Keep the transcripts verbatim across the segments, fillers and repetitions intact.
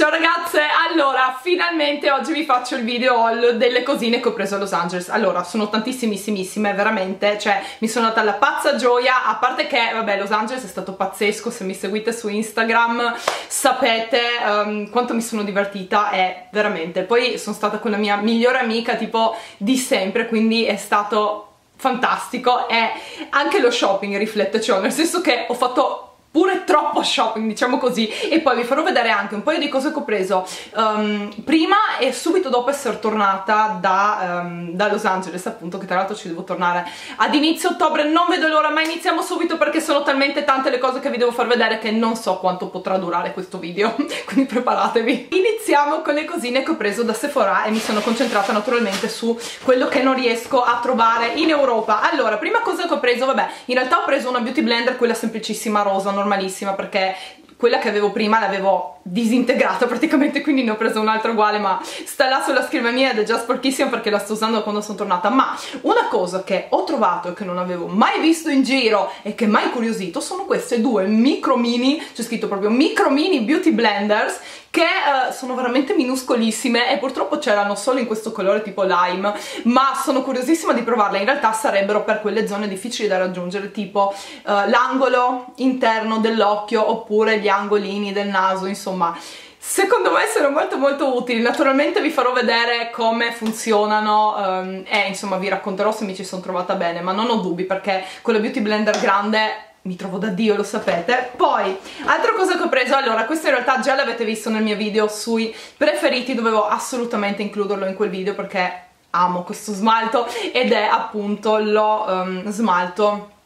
Ciao ragazze, allora finalmente oggi vi faccio il video haul delle cosine che ho preso a Los Angeles. Allora, sono tantissimissimissime, veramente, cioè mi sono data la pazza gioia, a parte che, vabbè, Los Angeles è stato pazzesco, se mi seguite su Instagram sapete um, quanto mi sono divertita, è veramente, poi sono stata con la mia migliore amica tipo di sempre, quindi è stato fantastico e anche lo shopping riflette ciò, cioè, nel senso che ho fatto pure troppo shopping, diciamo così, e poi vi farò vedere anche un paio di cose che ho preso um, prima e subito dopo essere tornata da, um, da Los Angeles, appunto, che tra l'altro ci devo tornare ad inizio ottobre, non vedo l'ora, ma iniziamo subito perché sono talmente tante le cose che vi devo far vedere che non so quanto potrà durare questo video, quindi preparatevi. Iniziamo con le cosine che ho preso da Sephora e mi sono concentrata naturalmente su quello che non riesco a trovare in Europa. Allora, prima cosa che ho preso, vabbè, in realtà ho preso una Beauty Blender, quella semplicissima rosa, normalissima, perché quella che avevo prima l'avevo disintegrata praticamente, quindi ne ho presa un'altra uguale, ma sta là sulla scrivania ed è già sporchissima perché la sto usando quando sono tornata. Ma una cosa che ho trovato e che non avevo mai visto in giro e che mai incuriosito sono queste due micro mini, c'è scritto proprio micro mini beauty blenders, che uh, sono veramente minuscolissime e purtroppo c'erano solo in questo colore tipo lime, ma sono curiosissima di provarle. In realtà sarebbero per quelle zone difficili da raggiungere, tipo uh, l'angolo interno dell'occhio oppure gli angolini del naso, insomma. Secondo me sono molto molto utili, naturalmente vi farò vedere come funzionano um, e insomma vi racconterò se mi ci sono trovata bene, ma non ho dubbi perché con la Beauty Blender grande mi trovo da Dio, lo sapete. Poi, altra cosa che ho preso, allora, questa in realtà già l'avete visto nel mio video sui preferiti, dovevo assolutamente includerlo in quel video perché amo questo smalto ed è appunto lo um, smalto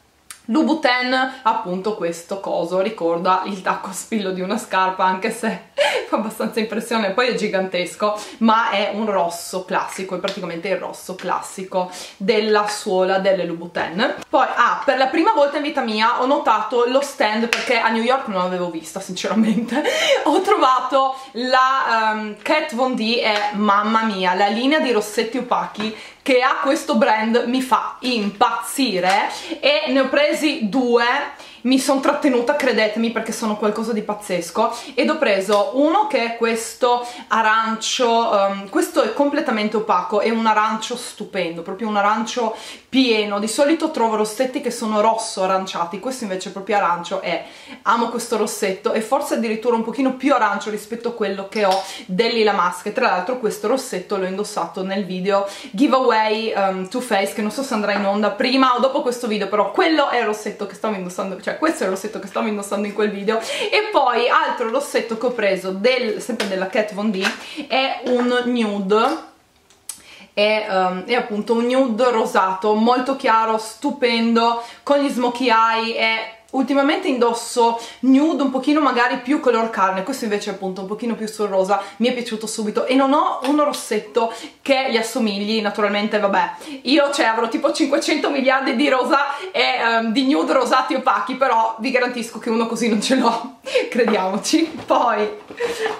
Louboutin, appunto questo coso, ricorda il tacco a spillo di una scarpa, anche se fa abbastanza impressione, poi è gigantesco, ma è un rosso classico, è praticamente il rosso classico della suola delle Louboutin. Poi, ah, per la prima volta in vita mia ho notato lo stand, perché a New York non l'avevo vista, sinceramente. Ho trovato la um, Kat Von D e, mamma mia, la linea di rossetti opachi che ha questo brand mi fa impazzire e ne ho presi due, mi sono trattenuta, credetemi, perché sono qualcosa di pazzesco, ed ho preso uno che è questo arancio, um, questo è completamente opaco, è un arancio stupendo, proprio un arancio pieno, di solito trovo rossetti che sono rosso aranciati, questo invece è proprio arancio e amo questo rossetto e forse addirittura un pochino più arancio rispetto a quello che ho dell'Ila Mask. Tra l'altro questo rossetto l'ho indossato nel video giveaway Um, Too Faced, che non so se andrà in onda prima o dopo questo video, però quello è il rossetto che stavo indossando, cioè questo è il rossetto che stavo indossando in quel video. E poi altro rossetto che ho preso del, sempre della Kat Von D, è un nude, è, um, è appunto un nude rosato molto chiaro, stupendo, con gli smokey eye. E ultimamente indosso nude un pochino magari più color carne, questo invece è appunto un pochino più sul rosa, mi è piaciuto subito e non ho uno rossetto che gli assomigli, naturalmente, vabbè, io cioè avrò tipo cinquecento miliardi di rosa e um, di nude rosati opachi, però vi garantisco che uno così non ce l'ho, crediamoci. Poi,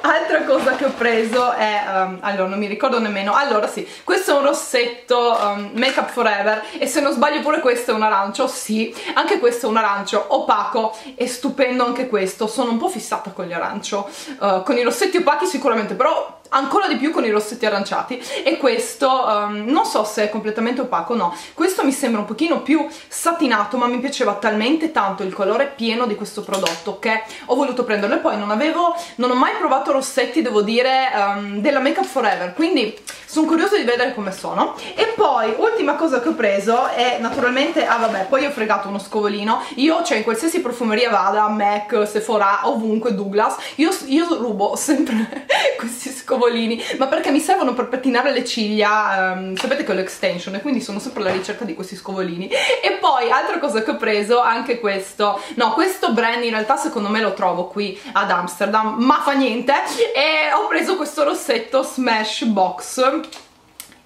altra cosa che ho preso è, um, allora non mi ricordo nemmeno, allora sì, questo è un rossetto um, Make Up For Ever e se non sbaglio pure questo è un arancio, sì, anche questo è un arancio opaco e stupendo anche questo. Sono un po' fissata con gli arancio, uh, con i rossetti opachi sicuramente, però ancora di più con i rossetti aranciati, e questo um, non so se è completamente opaco o no, questo mi sembra un pochino più satinato, ma mi piaceva talmente tanto il colore pieno di questo prodotto che ho voluto prenderlo. E poi non avevo, non ho mai provato rossetti, devo dire, um, della Make Up For Ever, quindi sono curiosa di vedere come sono. E poi ultima cosa che ho preso è naturalmente, ah vabbè, poi ho fregato uno scovolino, io cioè in qualsiasi profumeria vada, Mac, Sephora, ovunque, Douglas, io, io rubo sempre questi scovolini, ma perché mi servono per pettinare le ciglia, um, sapete che ho l'extension e quindi sono sempre alla ricerca di questi scovolini. E poi altra cosa che ho preso, anche questo, no, questo brand in realtà secondo me lo trovo qui ad Amsterdam, ma fa niente, e ho preso questo rossetto Smashbox.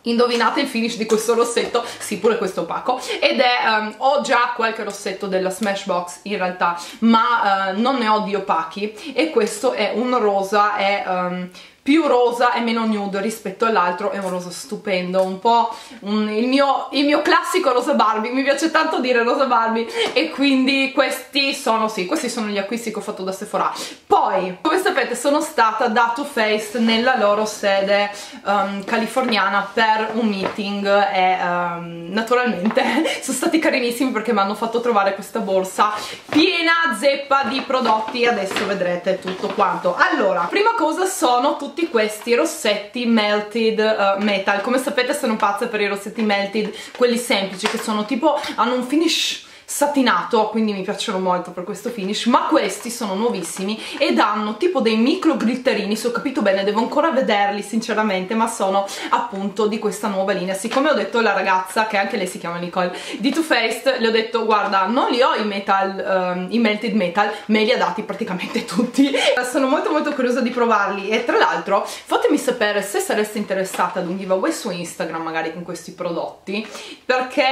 Indovinate il finish di questo rossetto, sì, pure questo opaco, ed è, um, ho già qualche rossetto della Smashbox in realtà, ma uh, non ne ho di opachi, e questo è un rosa, è um, più rosa e meno nude rispetto all'altro. È un rosa stupendo, un po' un, il, mio, il mio classico rosa Barbie. Mi piace tanto dire rosa Barbie, e quindi questi sono, sì, questi sono gli acquisti che ho fatto da Sephora. Poi, come sapete, sono stata da Too Faced nella loro sede um, californiana per un meeting e um, naturalmente sono stati carinissimi perché mi hanno fatto trovare questa borsa piena zeppa di prodotti. Adesso vedrete tutto quanto. Allora, prima cosa sono tutti questi rossetti melted uh, metal. Come sapete sono pazza per i rossetti melted, quelli semplici che sono tipo, hanno un finish satinato, quindi mi piacciono molto per questo finish, ma questi sono nuovissimi ed hanno tipo dei micro glitterini, se ho capito bene, devo ancora vederli sinceramente, ma sono appunto di questa nuova linea. Siccome ho detto alla ragazza, che anche lei si chiama Nicole, di Too Faced, le ho detto guarda, non li ho i metal, um, i melted metal, me li ha dati praticamente tutti. Sono molto molto curiosa di provarli, e tra l'altro fatemi sapere se sareste interessata ad un giveaway su Instagram magari con questi prodotti, perché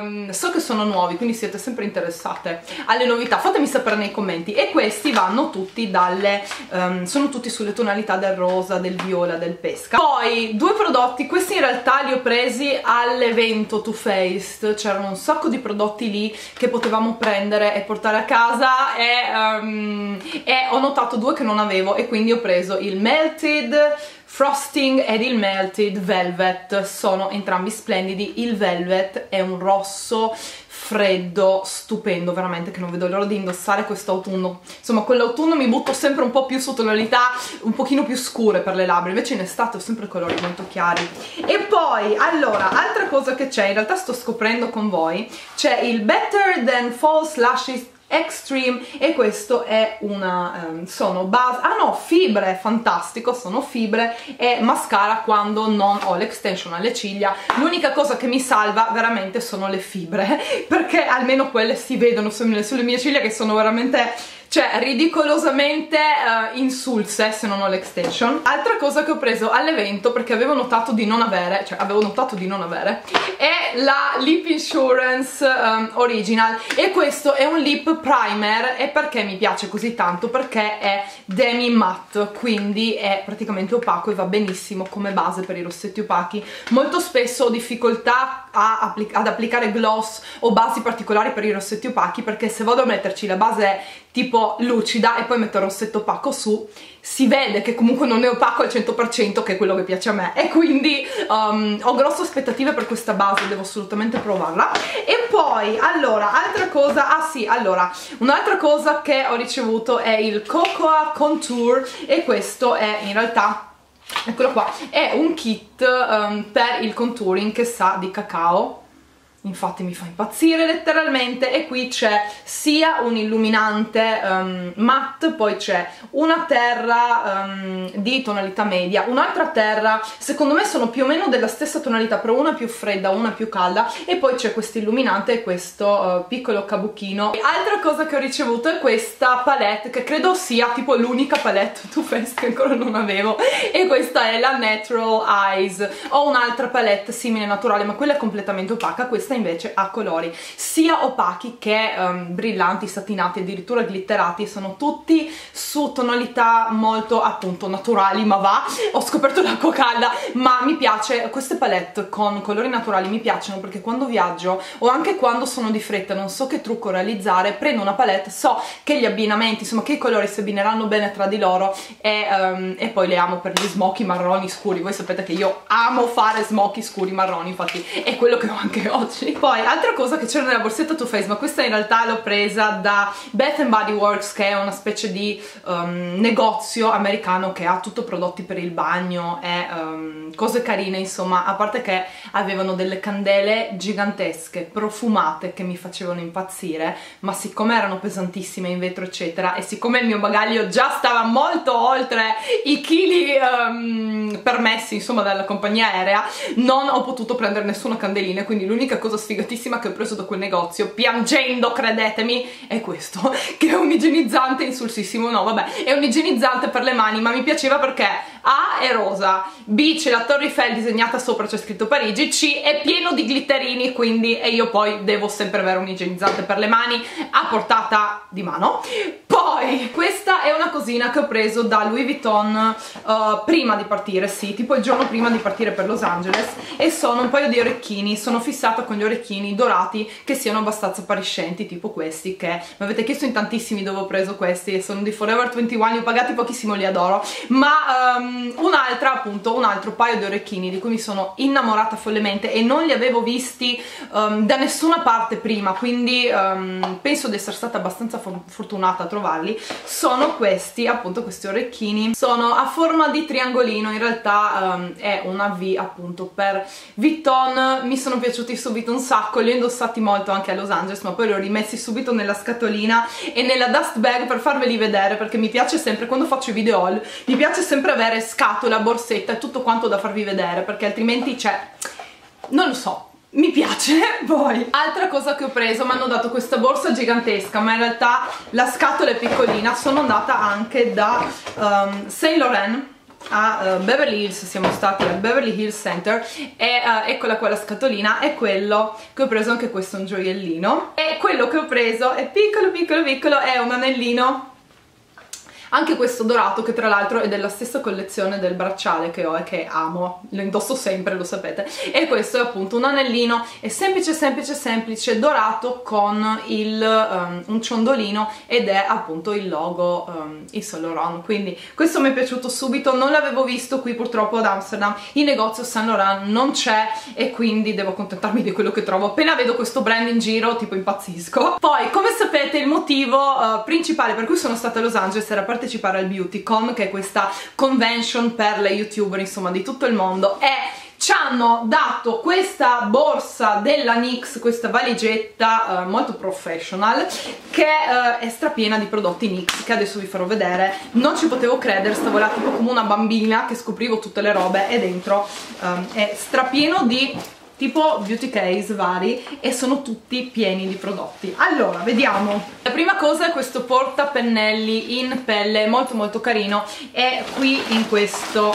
um, so che sono nuovi, quindi siete sempre interessate alle novità, fatemi sapere nei commenti. E questi vanno tutti dalle um, sono tutti sulle tonalità del rosa, del viola, del pesca. Poi due prodotti, questi in realtà li ho presi all'evento Too Faced, c'erano un sacco di prodotti lì che potevamo prendere e portare a casa, e, um, e ho notato due che non avevo, e quindi ho preso il melted frosting ed il melted velvet, sono entrambi splendidi. Il velvet è un rosso freddo stupendo, veramente, che non vedo l'ora di indossare quest'autunno. Insomma, con l'autunno mi butto sempre un po' più su tonalità un pochino più scure per le labbra, invece in estate ho sempre colori molto chiari. E poi, allora, altra cosa che c'è, in realtà sto scoprendo con voi, c'è il Better Than False Lashes Extreme, e questo è una um, sono base, ah no, fibre, fantastico, sono fibre e mascara quando non ho l'extension alle ciglia. L'unica cosa che mi salva veramente sono le fibre, perché almeno quelle si vedono sulle, sulle mie ciglia, che sono veramente, cioè, ridicolosamente uh, insulse se non ho l'extension. Altra cosa che ho preso all'evento, perché avevo notato di non avere, cioè avevo notato di non avere, è la Lip Insurance um, Original, e questo è un lip primer. E perché mi piace così tanto? Perché è demi matte, quindi è praticamente opaco e va benissimo come base per i rossetti opachi. Molto spesso ho difficoltà a applic ad applicare gloss o basi particolari per i rossetti opachi, perché se vado a metterci la base tipo lucida e poi metto il rossetto opaco su, si vede che comunque non è opaco al cento per cento, che è quello che piace a me, e quindi um, ho grosse aspettative per questa base, devo assolutamente provarla. E poi, allora, altra cosa, ah sì, allora, un'altra cosa che ho ricevuto è il Cocoa Contour, e questo è in realtà, eccolo qua, è un kit um, per il contouring che sa di cacao. Infatti mi fa impazzire letteralmente, e qui c'è sia un illuminante um, matte, poi c'è una terra um, di tonalità media, un'altra terra, secondo me sono più o meno della stessa tonalità, però una più fredda, una più calda, e poi c'è questo illuminante e questo uh, piccolo cabuchino. E altra cosa che ho ricevuto è questa palette, che credo sia tipo l'unica palette Too Faced che ancora non avevo, e questa è la Natural Eyes. Ho un'altra palette simile, naturale, ma quella è completamente opaca, questa invece ha colori sia opachi che um, brillanti, satinati, addirittura glitterati, sono tutti su tonalità molto appunto naturali, ma va, ho scoperto l'acqua calda, ma mi piace, queste palette con colori naturali mi piacciono, perché quando viaggio o anche quando sono di fretta, non so che trucco realizzare, prendo una palette, so che gli abbinamenti, insomma che i colori si abbineranno bene tra di loro, e, um, e poi le amo per gli smoky marroni scuri. Voi sapete che io amo fare smoky scuri marroni, infatti è quello che ho anche oggi. Poi, altra cosa che c'era nella borsetta Too Faced, ma questa in realtà l'ho presa da Bath and Body Works, che è una specie di um, negozio americano che ha tutto prodotti per il bagno e um, cose carine, insomma, a parte che avevano delle candele gigantesche, profumate, che mi facevano impazzire, ma siccome erano pesantissime in vetro eccetera, e siccome il mio bagaglio già stava molto oltre i chili um, permessi, insomma, dalla compagnia aerea, non ho potuto prendere nessuna candelina, quindi l'unica cosa sfigatissima che ho preso da quel negozio, piangendo credetemi, è questo, che è un igienizzante insulsissimo, no vabbè, è un igienizzante per le mani, ma mi piaceva perché A è rosa, B c'è la Torre Eiffel disegnata sopra, c'è scritto Parigi, C è pieno di glitterini, quindi e io poi devo sempre avere un igienizzante per le mani a portata di mano. Poi questa è una cosina che ho preso da Louis Vuitton uh, prima di partire, sì, tipo il giorno prima di partire per Los Angeles, e sono un paio di orecchini, sono fissata con gli orecchini dorati che siano abbastanza appariscenti, tipo questi che mi avete chiesto in tantissimi dove ho preso questi e sono di Forever twenty-one, li ho pagati pochissimo, li adoro, ma um, un'altra appunto, un altro paio di orecchini di cui mi sono innamorata follemente e non li avevo visti um, da nessuna parte prima, quindi um, penso di essere stata abbastanza fortunata a trovarli. Sono questi, appunto questi orecchini, sono a forma di triangolino, in realtà um, è una V appunto per Vuitton, mi sono piaciuti subito un sacco, li ho indossati molto anche a Los Angeles, ma poi li ho rimessi subito nella scatolina e nella dust bag per farveli vedere, perché mi piace sempre, quando faccio i video haul, mi piace sempre avere scatola, borsetta e tutto quanto da farvi vedere, perché altrimenti c'è, non lo so, mi piace. Poi altra cosa che ho preso, mi hanno dato questa borsa gigantesca, ma in realtà la scatola è piccolina, sono andata anche da um, Saint Laurent a uh, Beverly Hills, siamo stati al Beverly Hills Center e uh, eccola qua la scatolina, è quello che ho preso, anche questo è un gioiellino, e quello che ho preso è piccolo piccolo piccolo, è un anellino, anche questo dorato, che tra l'altro è della stessa collezione del bracciale che ho e che amo, lo indosso sempre, lo sapete, e questo è appunto un anellino, è semplice semplice semplice, dorato con il, um, un ciondolino, ed è appunto il logo um, il Saint Laurent, quindi questo mi è piaciuto subito, non l'avevo visto qui purtroppo ad Amsterdam, il negozio Saint Laurent non c'è e quindi devo accontentarmi di quello che trovo, appena vedo questo brand in giro tipo impazzisco. Poi come sapete il motivo uh, principale per cui sono stata a Los Angeles era per partecipare al Beautycom, che è questa convention per le youtuber insomma di tutto il mondo, e ci hanno dato questa borsa della NYX, questa valigetta eh, molto professional, che eh, è strapiena di prodotti NYX, che adesso vi farò vedere. Non ci potevo credere, stavo là tipo come una bambina che scoprivo tutte le robe, e dentro eh, è strapieno di tipo beauty case vari e sono tutti pieni di prodotti. Allora, vediamo. La prima cosa è questo portapennelli in pelle, molto molto carino, è qui in questo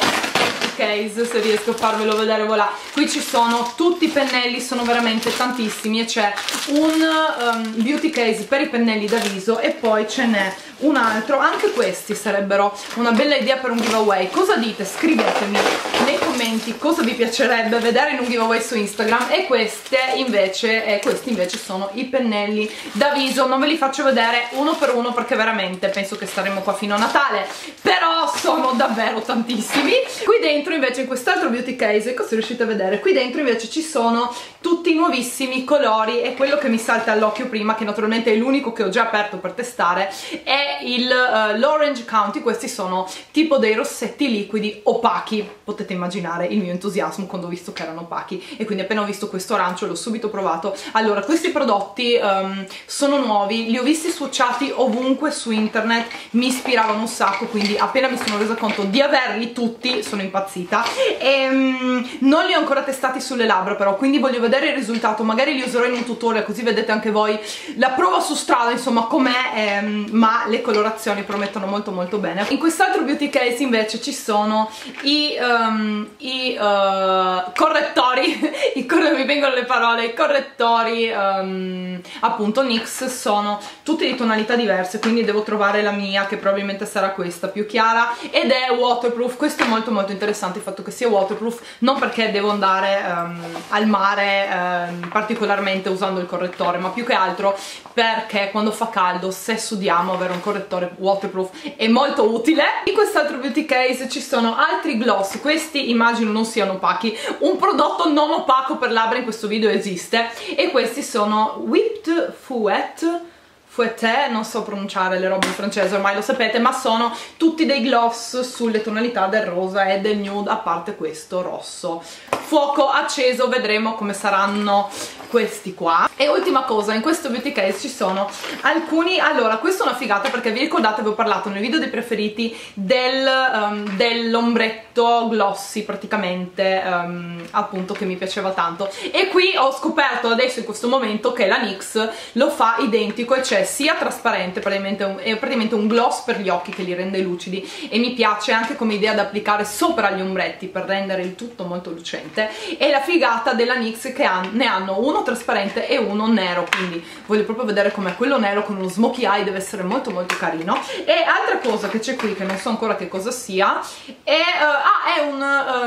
case, se riesco a farvelo vedere, voilà, qui ci sono tutti i pennelli, sono veramente tantissimi, e c'è un um, beauty case per i pennelli da viso e poi ce n'è un altro, anche questi sarebbero una bella idea per un giveaway. Cosa dite? Scrivetemi nei commenti cosa vi piacerebbe vedere in un giveaway su Instagram. E queste invece, eh, questi invece sono i pennelli da viso, non ve li faccio vedere uno per uno perché veramente penso che staremo qua fino a Natale, però sono davvero tantissimi. Qui dentro invece, in quest'altro beauty case, ecco se riuscite a vedere, qui dentro invece ci sono tutti i nuovissimi colori, e quello che mi salta all'occhio prima, che naturalmente è l'unico che ho già aperto per testare, è il uh, l'Orange County. Questi sono tipo dei rossetti liquidi opachi, potete immaginare il mio entusiasmo quando ho visto che erano opachi, e quindi appena ho visto questo arancio l'ho subito provato. Allora, questi prodotti um, sono nuovi, li ho visti swatchati ovunque su internet, mi ispiravano un sacco, quindi appena mi sono resa conto di averli tutti sono impazzita, e um, non li ho ancora testati sulle labbra però, quindi voglio vedere il risultato, magari li userò in un tutorial così vedete anche voi la prova su strada insomma com'è, um, ma le colorazioni promettono molto molto bene. In quest'altro beauty case invece ci sono i, um, i uh, correttori, i correttori, mi vengono le parole, i correttori um, appunto NYX, sono tutti di tonalità diverse, quindi devo trovare la mia, che probabilmente sarà questa più chiara, ed è waterproof. Questo è molto molto interessante, il fatto che sia waterproof, non perché devo andare um, al mare um, particolarmente usando il correttore, ma più che altro perché quando fa caldo, se sudiamo, avere un correttore waterproof è molto utile. In quest'altro beauty case ci sono altri gloss, questi immagino non siano opachi, un prodotto non opaco per labbra in questo video esiste, e questi sono Whipped Fouet, Fouetté, non so pronunciare le robe in francese, ormai lo sapete, ma sono tutti dei gloss sulle tonalità del rosa e del nude, a parte questo rosso fuoco acceso, vedremo come saranno questi qua. E ultima cosa, in questo beauty case ci sono alcuni, allora questa è una figata perché vi ricordate, vi ho parlato nel video dei preferiti del, um, dell'ombretto glossy praticamente, um, appunto, che mi piaceva tanto, e qui ho scoperto adesso in questo momento che la NYX lo fa identico, e cioè sia trasparente, praticamente un, è praticamente un gloss per gli occhi che li rende lucidi, e mi piace anche come idea da applicare sopra gli ombretti per rendere il tutto molto lucente, e la figata della NYX che han, ne hanno uno trasparente e uno nero, quindi voglio proprio vedere com'è quello nero con uno smokey eye, deve essere molto molto carino. E altra cosa che c'è qui, che non so ancora che cosa sia, è, uh, ah, è un,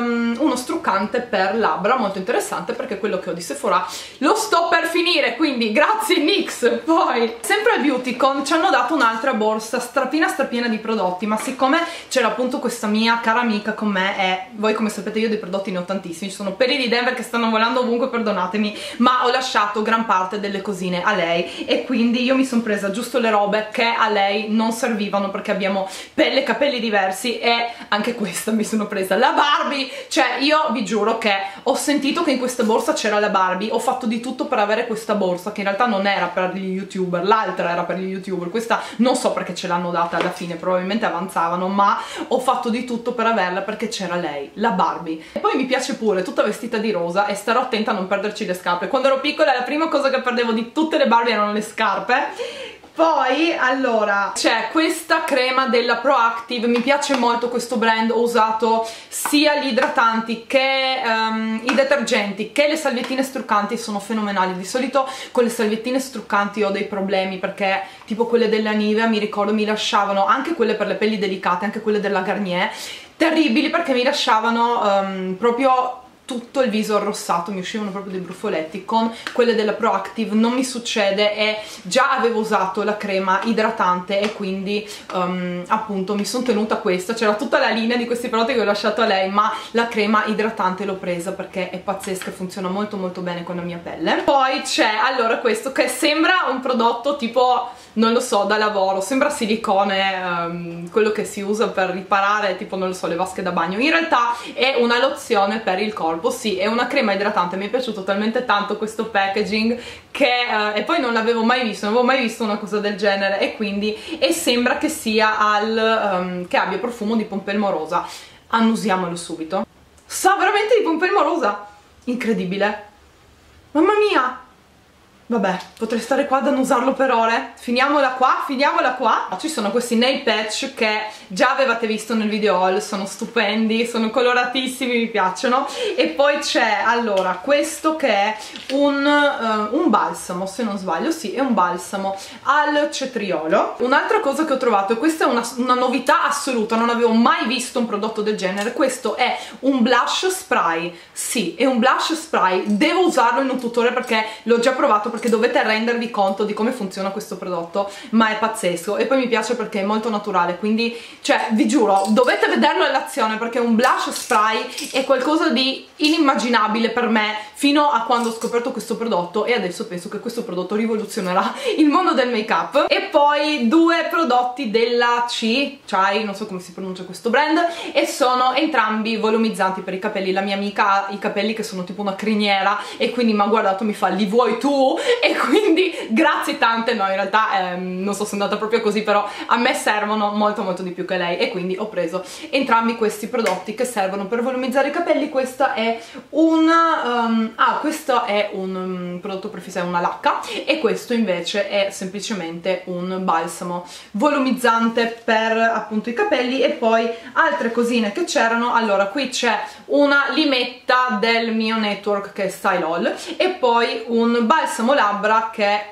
um, uno struccante per labbra, molto interessante perché quello che ho di Sephora lo sto per finire, quindi grazie NYX. Poi sempre al Beautycom ci hanno dato un'altra borsa strapina strapina di prodotti, ma siccome c'era appunto questa mia cara amica con me, e voi come sapete io dei prodotti ne ho tantissimi, ci sono peli di Denver che stanno volando ovunque, perdonatemi, ma ho lasciato gran parte delle cosine a lei, e quindi io mi sono presa giusto le robe che a lei non servivano, perché abbiamo pelle e capelli diversi, e anche questa mi sono presa la Barbie, cioè io vi giuro che ho sentito che in questa borsa c'era la Barbie, ho fatto di tutto per avere questa borsa, che in realtà non era per gli youtuber, l'altra era per gli youtuber, questa non so perché ce l'hanno data alla fine, probabilmente avanzavano, ma ho fatto di tutto per averla perché c'era lei, la Barbie. E poi mi piace pure, tutta vestita di rosa, e starò attenta a non perderci le scarpe. Quando ero piccola la prima cosa che perdevo di tutte le Barbie erano le scarpe. Poi, allora, c'è questa crema della Proactive, mi piace molto questo brand, ho usato sia gli idratanti che um, i detergenti, che le salviettine struccanti, sono fenomenali. Di solito con le salviettine struccanti ho dei problemi, perché tipo quelle della Nivea, mi ricordo, mi lasciavano, anche quelle per le pelli delicate, anche quelle della Garnier, terribili, perché mi lasciavano um, proprio tutto il viso arrossato, mi uscivano proprio dei brufoletti. Con quelle della Proactive non mi succede, e già avevo usato la crema idratante, e quindi um, appunto mi sono tenuta questa, c'era tutta la linea di questi prodotti che ho lasciato a lei, ma la crema idratante l'ho presa perché è pazzesca, funziona molto molto bene con la mia pelle. Poi c'è, allora, questo che sembra un prodotto tipo, non lo so, da lavoro, sembra silicone, um, quello che si usa per riparare tipo, non lo so, le vasche da bagno, in realtà è una lozione per il corpo. Sì, è una crema idratante, mi è piaciuto talmente tanto questo packaging che eh, e poi non l'avevo mai visto, non avevo mai visto una cosa del genere, e quindi e sembra che sia al um, che abbia profumo di pompelmo rosa. Annusiamolo subito, sa veramente di pompelmo rosa, incredibile, mamma mia. Vabbè, potrei stare qua ad annusarlo per ore. Finiamola qua, finiamola qua. Ci sono questi nail patch che già avevate visto nel video haul, sono stupendi, sono coloratissimi, mi piacciono. E poi c'è, allora, questo che è un, uh, un balsamo, se non sbaglio, sì, è un balsamo al cetriolo. Un'altra cosa che ho trovato, e questa è una, una novità assoluta, non avevo mai visto un prodotto del genere, questo è un blush spray. Sì, è un blush spray, devo usarlo in un tutorial perché l'ho già provato, perché dovete rendervi conto di come funziona questo prodotto, ma è pazzesco. E poi mi piace perché è molto naturale, quindi cioè vi giuro, dovete vederlo all'azione, perché un blush spray è qualcosa di inimmaginabile per me fino a quando ho scoperto questo prodotto, e adesso penso che questo prodotto rivoluzionerà il mondo del make up. E poi due prodotti della C, cioè non so come si pronuncia questo brand, e sono entrambi volumizzanti per i capelli. La mia amica ha i capelli che sono tipo una criniera, e quindi mi ha guardato, mi fa, li vuoi tu? E quindi grazie tante, no, in realtà ehm, non so se è andata proprio così, però a me servono molto molto di più che lei, e quindi ho preso entrambi questi prodotti che servono per volumizzare i capelli. Questa è una um, ah, questo è un um, prodotto per fissare, una lacca, e questo invece è semplicemente un balsamo volumizzante per appunto i capelli. E poi altre cosine che c'erano, allora qui c'è una limetta del mio network che è Style All, e poi un balsamo labbra che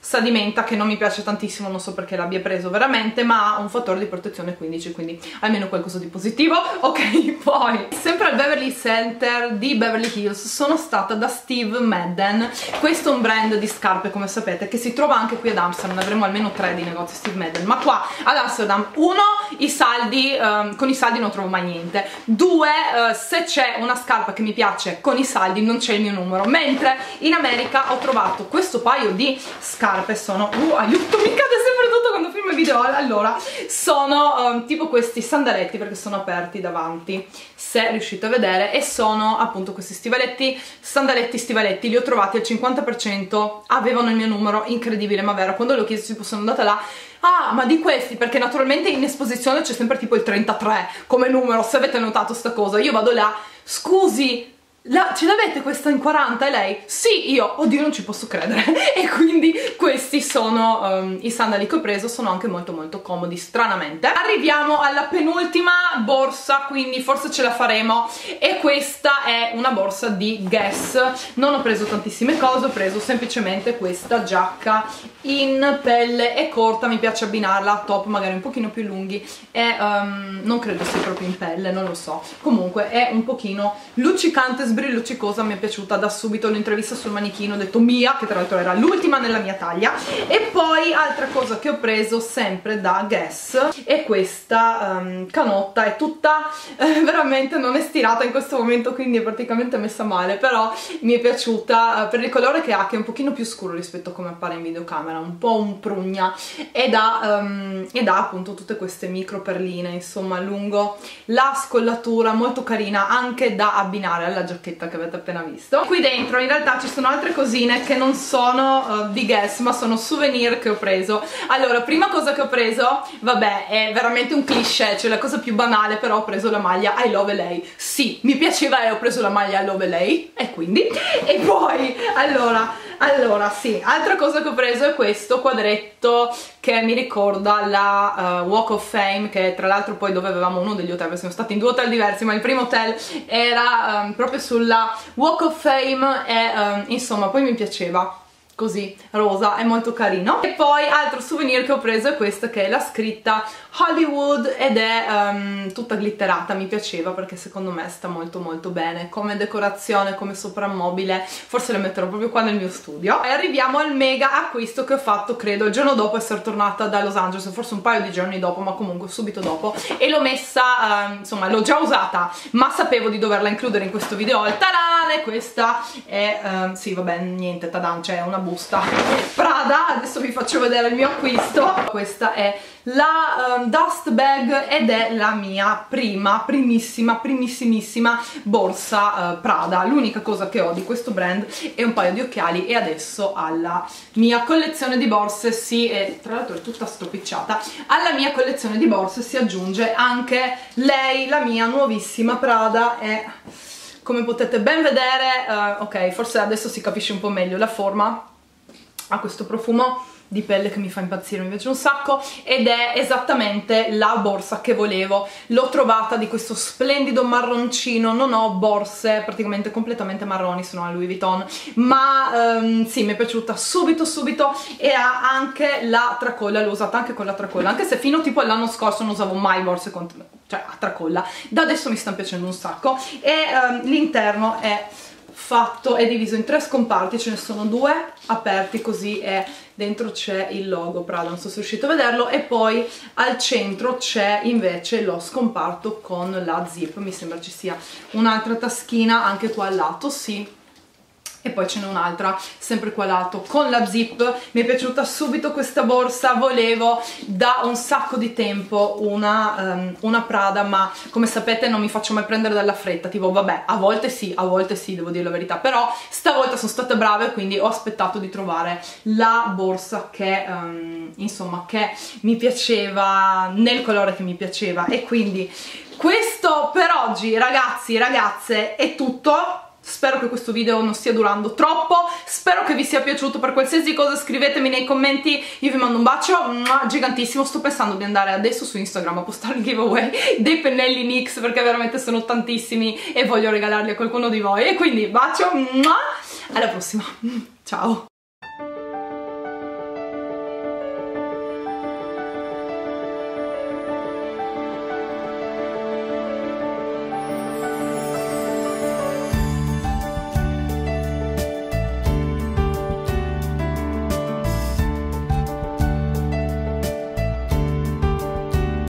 sa di menta, che non mi piace tantissimo, non so perché l'abbia preso veramente, ma ha un fattore di protezione quindici, quindi almeno qualcosa di positivo. Ok, poi sempre al Beverly Center di Beverly Hills sono stata da Steve Madden. Questo è un brand di scarpe, come sapete, che si trova anche qui ad Amsterdam, avremo almeno tre di negozi Steve Madden, ma qua ad Amsterdam uno, i saldi, um, con i saldi non trovo mai niente, due, uh, se c'è una scarpa che mi piace con i saldi non c'è il mio numero, mentre in America ho trovato questo paio di scarpe scarpe sono... Uh, aiuto, mi cade sempre tutto quando filmo i video. Allora, sono um, tipo questi sandaletti, perché sono aperti davanti, se riuscite a vedere, e sono appunto questi stivaletti, sandaletti, stivaletti, li ho trovati al cinquanta per cento, avevano il mio numero, incredibile, ma vero, quando l'ho chiesto tipo sono andata là, ah, ma di questi, perché naturalmente in esposizione c'è sempre tipo il trentatré come numero, se avete notato sta cosa, io vado là, scusi, La, ce l'avete questa in quaranta? E lei? Sì, io, oddio, non ci posso credere. E quindi questi sono um, i sandali che ho preso, sono anche molto molto comodi, stranamente. Arriviamo alla penultima borsa, quindi forse ce la faremo, e questa è una borsa di Guess. Non ho preso tantissime cose, ho preso semplicemente questa giacca in pelle e corta, mi piace abbinarla a top magari un pochino più lunghi e um, non credo sia proprio in pelle, non lo so, comunque è un pochino luccicante, sbrilluccicosa, mi è piaciuta da subito. L'intervista sul manichino, ho detto mia, che tra l'altro era l'ultima nella mia taglia. E poi altra cosa che ho preso sempre da Guess è questa um, canotta, è tutta eh, veramente, non è stirata in questo momento, quindi è praticamente messa male, però mi è piaciuta eh, per il colore che ha, che è un pochino più scuro rispetto a come appare in videocamera, un po' un prugna, ed ha, um, ed ha appunto tutte queste micro perline, insomma, lungo la scollatura, molto carina, anche da abbinare alla giacca che avete appena visto. Qui dentro in realtà ci sono altre cosine che non sono uh, di Guess, ma sono souvenir che ho preso. Allora, prima cosa che ho preso, vabbè, è veramente un cliché, cioè la cosa più banale, però ho preso la maglia I Love L A. Sì, mi piaceva e ho preso la maglia I Love L A, e quindi, e poi, allora... Allora sì, altra cosa che ho preso è questo quadretto che mi ricorda la uh, Walk of Fame, che tra l'altro poi dove avevamo uno degli hotel, siamo stati in due hotel diversi, ma il primo hotel era um, proprio sulla Walk of Fame e um, insomma poi mi piaceva. Così, rosa, è molto carino. E poi altro souvenir che ho preso è questa, che è la scritta Hollywood, ed è um, tutta glitterata, mi piaceva perché secondo me sta molto molto bene come decorazione, come soprammobile, forse la metterò proprio qua nel mio studio. E arriviamo al mega acquisto che ho fatto, credo, il giorno dopo essere tornata da Los Angeles, forse un paio di giorni dopo, ma comunque subito dopo, e l'ho messa, um, insomma l'ho già usata, ma sapevo di doverla includere in questo video. Tarane, questa è, um, sì vabbè, niente, tadan, cioè una busta Prada. Adesso vi faccio vedere il mio acquisto. Questa è la um, dust bag ed è la mia prima, primissima, primissimissima borsa uh, Prada. L'unica cosa che ho di questo brand è un paio di occhiali, e adesso alla mia collezione di borse si, e tra l'altro è tutta stropicciata, alla mia collezione di borse si aggiunge anche lei, la mia nuovissima Prada. È, come potete ben vedere, uh, ok, forse adesso si capisce un po' meglio la forma, ha questo profumo di pelle che mi fa impazzire, mi piace un sacco, ed è esattamente la borsa che volevo. L'ho trovata di questo splendido marroncino, non ho borse praticamente completamente marroni, sono a Louis Vuitton, ma um, sì, mi è piaciuta subito subito, e ha anche la tracolla, l'ho usata anche con la tracolla, anche se fino tipo all'anno scorso non usavo mai borse con, cioè a tracolla, da adesso mi stanno piacendo un sacco. E um, l'interno è fatto, è diviso in tre scomparti, ce ne sono due aperti così, e dentro c'è il logo Prada, non so se riuscite a vederlo, e poi al centro c'è invece lo scomparto con la zip, mi sembra ci sia un'altra taschina anche qua al lato, sì, e poi ce n'è un'altra sempre qua lato con la zip. Mi è piaciuta subito questa borsa, volevo da un sacco di tempo una, um, una Prada, ma come sapete non mi faccio mai prendere dalla fretta, tipo vabbè, a volte sì, a volte sì, devo dire la verità, però stavolta sono stata brava e quindi ho aspettato di trovare la borsa che um, insomma che mi piaceva, nel colore che mi piaceva. E quindi questo per oggi, ragazzi e ragazze, è tutto. Spero che questo video non stia durando troppo, spero che vi sia piaciuto. Per qualsiasi cosa scrivetemi nei commenti, io vi mando un bacio gigantissimo, sto pensando di andare adesso su Instagram a postare il giveaway dei pennelli NYX, perché veramente sono tantissimi e voglio regalarli a qualcuno di voi, e quindi bacio, alla prossima, ciao!